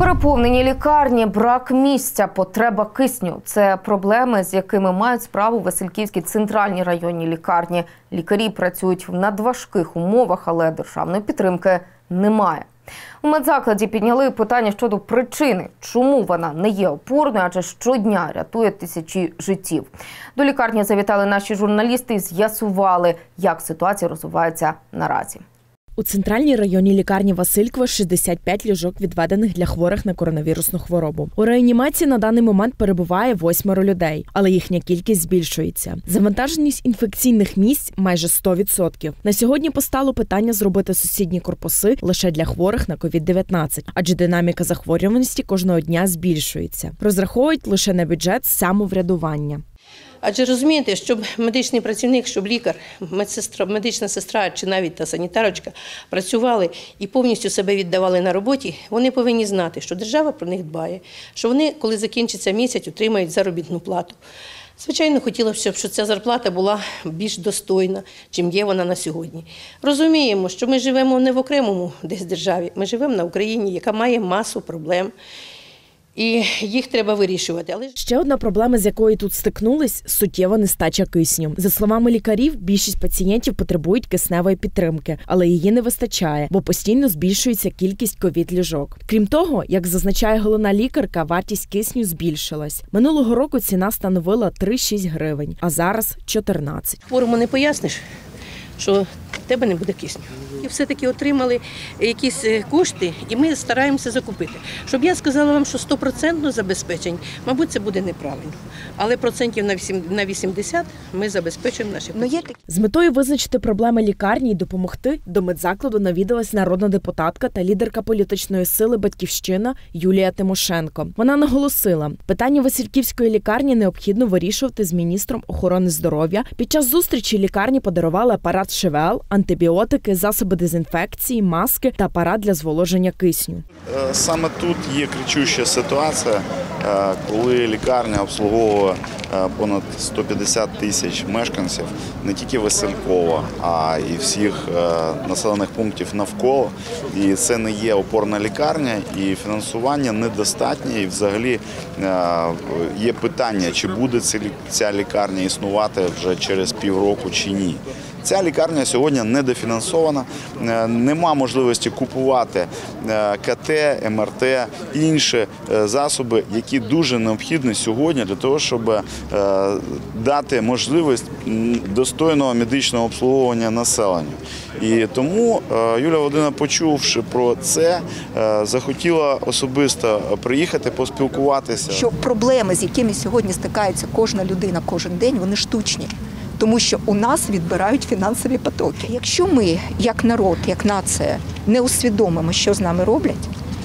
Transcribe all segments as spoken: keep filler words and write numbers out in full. Переповнені лікарні, брак місця, потреба кисню – це проблеми, з якими мають справу в Васильківській центральній районній лікарні. Лікарі працюють в надважких умовах, але державної підтримки немає. У медзакладі підняли питання щодо причини, чому вона не є опорною, адже щодня рятує тисячі життів. До лікарні завітали наші журналісти і з'ясували, як ситуація розвивається наразі. У центральній районній лікарні Василькова шістдесят п'ять ліжок, відведених для хворих на коронавірусну хворобу. У реанімації на даний момент перебуває восьмеро людей, але їхня кількість збільшується. Завантаженість інфекційних місць – майже сто відсотків. На сьогодні постало питання зробити сусідні корпуси лише для хворих на ковід дев'ятнадцять, адже динаміка захворюваності кожного дня збільшується. Розраховують лише на бюджет самоврядування. Адже розумієте, щоб медичний працівник, щоб лікар, медсестра, медична сестра чи навіть та санітарочка працювали і повністю себе віддавали на роботі, вони повинні знати, що держава про них дбає, що вони, коли закінчиться місяць, отримають заробітну плату. Звичайно, хотілося б, щоб ця зарплата була більш достойна, чим є вона на сьогодні. Розуміємо, що ми живемо не в окремому десь державі, ми живемо на Україні, яка має масу проблем. І їх треба вирішувати. Але ще одна проблема, з якою тут стикнулись – суттєва нестача кисню. За словами лікарів, більшість пацієнтів потребують кисневої підтримки, але її не вистачає, бо постійно збільшується кількість ковід-ліжок. Крім того, як зазначає головна лікарка, вартість кисню збільшилась. Минулого року ціна становила три шість гривень, а зараз – чотирнадцять. Хворому не поясниш, що в тебе не буде кисню. І все-таки отримали якісь кошти, і ми стараємося закупити. Щоб я сказала вам, що сто відсотків забезпечень, мабуть, це буде неправильно. Але процентів на вісімдесят ми забезпечуємо наші пацієнти. З метою визначити проблеми лікарні і допомогти, до медзакладу навідалась народна депутатка та лідерка політичної сили «Батьківщина» Юлія Тимошенко. Вона наголосила, питання Васильківської лікарні необхідно вирішувати з міністром охорони здоров'я. Під час зустрічі лікарні подарували апарат ШВЛ, антибіотики, засоби дезінфекції, маски та апарат для зволоження кисню. Саме тут є кричуща ситуація, коли лікарня обслуговує понад сто п'ятдесят тисяч мешканців, не тільки Василькова, а й всіх населених пунктів навколо. І це не є опорна лікарня, і фінансування недостатнє, і взагалі є питання, чи буде ця лікарня існувати вже через півроку чи ні. Ця лікарня сьогодні недофінансована, нема можливості купувати ка те, ем ер те, інші засоби, які дуже необхідні сьогодні для того, щоб дати можливість достойного медичного обслуговування населенню. І тому Юлія Володимирівна, почувши про це, захотіла особисто приїхати, поспілкуватися. Що проблеми, з якими сьогодні стикається кожна людина кожен день, вони штучні. Тому що у нас відбирають фінансові потоки. Якщо ми, як народ, як нація, не усвідомимо, що з нами роблять,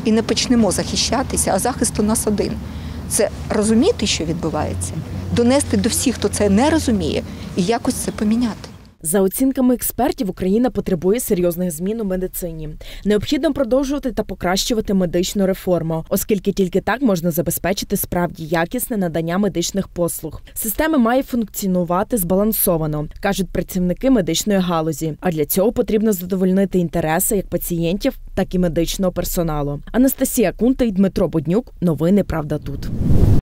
і не почнемо захищатися, а захист у нас один – це розуміти, що відбувається, донести до всіх, хто це не розуміє, і якось це поміняти. За оцінками експертів, Україна потребує серйозних змін у медицині. Необхідно продовжувати та покращувати медичну реформу, оскільки тільки так можна забезпечити справді якісне надання медичних послуг. Система має функціонувати збалансовано, кажуть працівники медичної галузі. А для цього потрібно задовольнити інтереси як пацієнтів, так і медичного персоналу. Анастасія Кунта і Дмитро Буднюк. Новини «Правда тут».